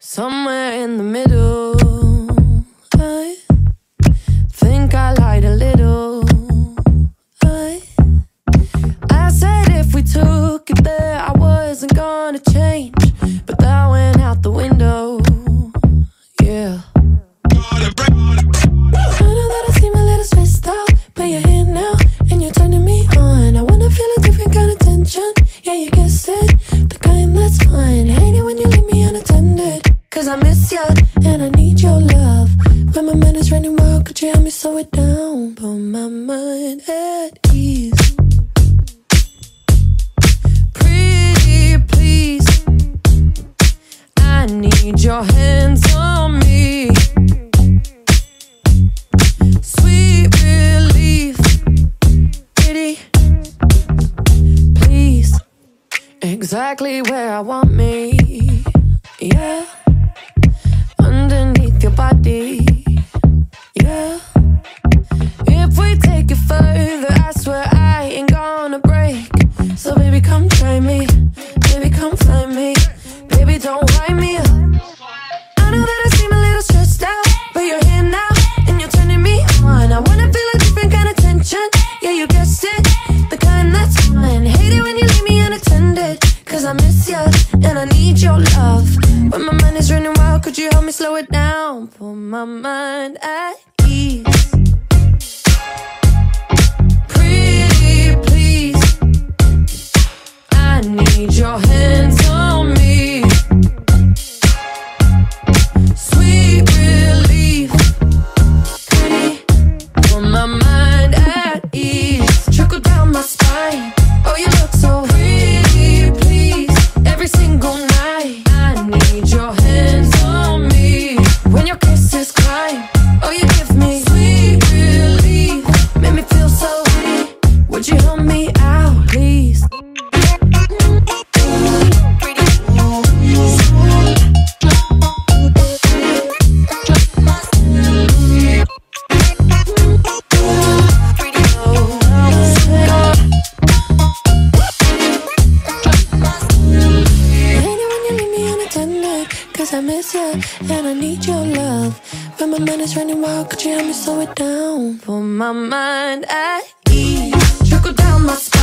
Somewhere in the middle, I think I lied a little. I said if we took it there, I wasn't gonna change, but that went out the window. Yeah. I know that I seem a little stressed out, but you're here now and you're turning me on. I wanna feel a different kind of tension. Yeah, you guessed it, the kind that's fine. Hate it when you leave me unattended, 'cause I miss you and I need your love. When my mind is running wild, could you help me slow it down? Put my mind at ease. Pretty please, I need your hands on me. Sweet relief, pretty please, exactly where I want me. Yeah, underneath your body. Yeah, if we take it further, I swear I ain't gonna break. So baby, come try me, baby, come fly me, baby, don't wind me up. I know that I seem a little stressed out, but you're here now and you're turning me on. I wanna feel a different kind of tension. Yeah, you guessed it, the kind that's fine. Hate it when you leave me unattended, 'cause I miss you and I need your love. When my mind is running wild, could you help me slow it down? Put my mind at ease. Pretty please, I need your hands on me. Sweet relief, pretty, put my mind at ease. Trickle down my spine, oh you look so pretty please. Every single night, I need your hands on me. When your kisses climb, oh you give me sweet relief. Make me feel so free, would you help me out please? I miss you and I need your love. When my mind is running wild, could you help me slow it down? Put my mind at ease. Trickle down my spine.